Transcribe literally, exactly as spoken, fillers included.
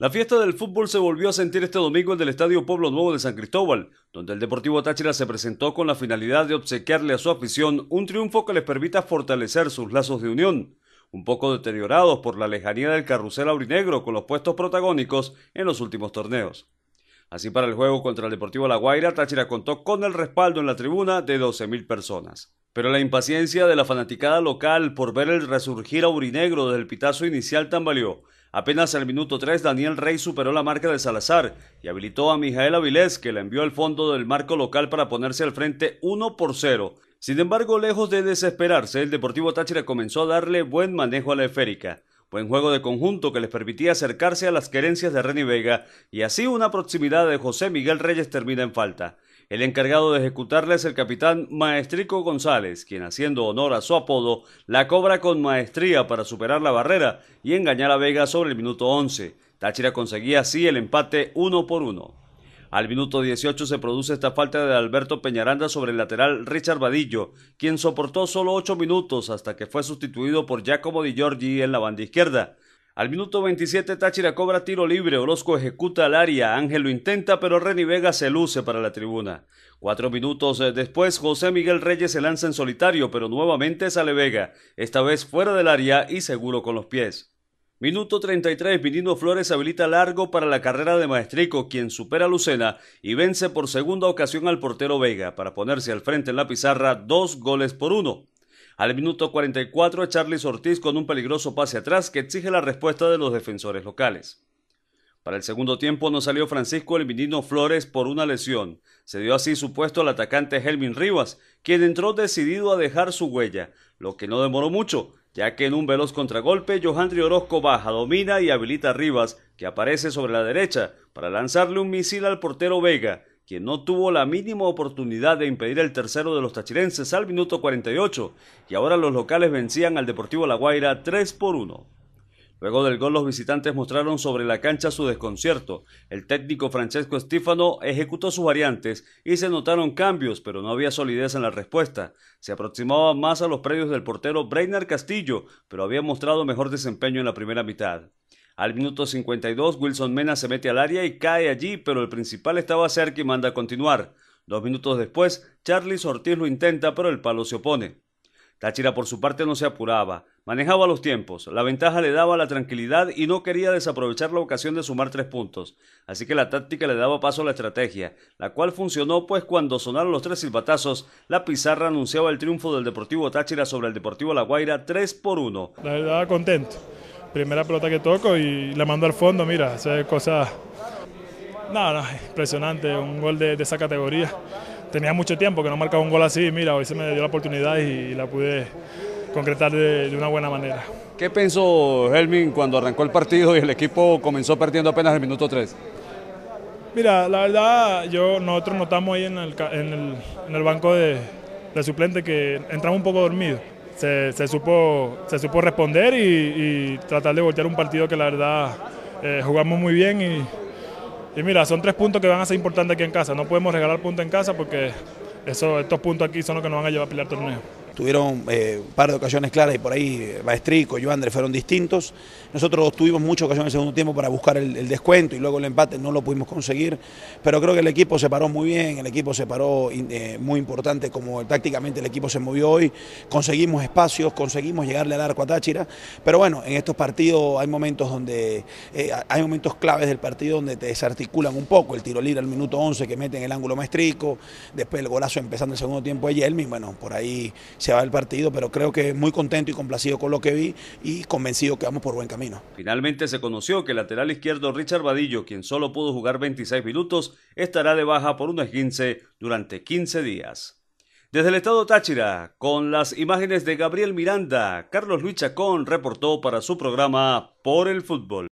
La fiesta del fútbol se volvió a sentir este domingo en el Estadio Pueblo Nuevo de San Cristóbal, donde el Deportivo Táchira se presentó con la finalidad de obsequiarle a su afición un triunfo que les permita fortalecer sus lazos de unión, un poco deteriorados por la lejanía del carrusel aurinegro con los puestos protagónicos en los últimos torneos. Así, para el juego contra el Deportivo La Guaira, Táchira contó con el respaldo en la tribuna de doce mil personas. Pero la impaciencia de la fanaticada local por ver el resurgir aurinegro desde el pitazo inicial tambaleó. Apenas al minuto tres, Daniel Rey superó la marca de Salazar y habilitó a Mijail Avilés, que la envió al fondo del marco local para ponerse al frente uno por cero. Sin embargo, lejos de desesperarse, el Deportivo Táchira comenzó a darle buen manejo a la esférica. Buen juego de conjunto que les permitía acercarse a las querencias de René Vega, y así una proximidad de José Miguel Reyes termina en falta. El encargado de ejecutarla es el capitán Maestrico González, quien, haciendo honor a su apodo, la cobra con maestría para superar la barrera y engañar a Vega sobre el minuto once. Táchira conseguía así el empate uno por uno. Al minuto dieciocho se produce esta falta de Alberto Peñaranda sobre el lateral Richard Badillo, quien soportó solo ocho minutos hasta que fue sustituido por Giacomo Di Giorgi en la banda izquierda. Al minuto veintisiete, Táchira cobra tiro libre, Orozco ejecuta al área, Ángel lo intenta, pero René Vega se luce para la tribuna. Cuatro minutos después, José Miguel Reyes se lanza en solitario, pero nuevamente sale Vega, esta vez fuera del área y seguro con los pies. Minuto treinta y tres, Vinino Flores habilita largo para la carrera de Maestrico, quien supera a Lucena y vence por segunda ocasión al portero Vega, para ponerse al frente en la pizarra dos goles por uno. Al minuto cuarenta y cuatro, Charlie Ortiz con un peligroso pase atrás que exige la respuesta de los defensores locales. Para el segundo tiempo no salió Francisco Elvinino Flores por una lesión. Se dio así su puesto al atacante Gelmin Rivas, quien entró decidido a dejar su huella, lo que no demoró mucho, ya que en un veloz contragolpe Johandri Orozco baja, domina y habilita a Rivas, que aparece sobre la derecha para lanzarle un misil al portero Vega, quien no tuvo la mínima oportunidad de impedir el tercero de los tachirenses al minuto cuarenta y ocho, y ahora los locales vencían al Deportivo La Guaira tres por uno. Luego del gol, los visitantes mostraron sobre la cancha su desconcierto. El técnico Francisco Estífano ejecutó sus variantes y se notaron cambios, pero no había solidez en la respuesta. Se aproximaba más a los predios del portero Breiner Castillo, pero había mostrado mejor desempeño en la primera mitad. Al minuto cincuenta y dos, Wilson Mena se mete al área y cae allí, pero el principal estaba cerca y manda a continuar. Dos minutos después, Charlie Ortiz lo intenta, pero el palo se opone. Táchira, por su parte, no se apuraba. Manejaba los tiempos, la ventaja le daba la tranquilidad y no quería desaprovechar la ocasión de sumar tres puntos. Así que la táctica le daba paso a la estrategia, la cual funcionó, pues cuando sonaron los tres silbatazos, la pizarra anunciaba el triunfo del Deportivo Táchira sobre el Deportivo La Guaira tres por uno. La verdad, contento. Primera pelota que toco y la mando al fondo, mira, hacer cosas nada, no, no, impresionante, un gol de, de esa categoría. Tenía mucho tiempo que no marcaba un gol así, mira, hoy se me dio la oportunidad y, y la pude concretar de, de una buena manera. ¿Qué pensó Gelmin cuando arrancó el partido y el equipo comenzó perdiendo apenas el minuto tres? Mira, la verdad, yo, nosotros notamos ahí en el, en el, en el banco de, de suplente que entramos un poco dormidos. Se, se, supo, se supo responder y, y tratar de voltear un partido que la verdad eh, jugamos muy bien y, y mira, son tres puntos que van a ser importantes aquí en casa. No podemos regalar puntos en casa porque eso, estos puntos aquí son los que nos van a llevar a pelear torneo. Tuvieron eh, un par de ocasiones claras y por ahí Maestrico y Johandri fueron distintos. Nosotros tuvimos muchas ocasiones en el segundo tiempo para buscar el, el descuento y luego el empate no lo pudimos conseguir, pero creo que el equipo se paró muy bien, el equipo se paró eh, muy importante, como tácticamente el equipo se movió hoy. Conseguimos espacios, conseguimos llegarle al arco a Táchira, pero bueno, en estos partidos hay momentos donde eh, hay momentos claves del partido donde te desarticulan un poco. El tiro libre al minuto once que mete en el ángulo Maestrico, después el golazo empezando el segundo tiempo de Gelmin, bueno, por ahí se se va el partido, pero creo que muy contento y complacido con lo que vi y convencido que vamos por buen camino. Finalmente se conoció que el lateral izquierdo Richard Badillo, quien solo pudo jugar veintiséis minutos, estará de baja por un esguince durante quince días. Desde el estado Táchira, con las imágenes de Gabriel Miranda, Carlos Luis Chacón reportó para su programa Por el Fútbol.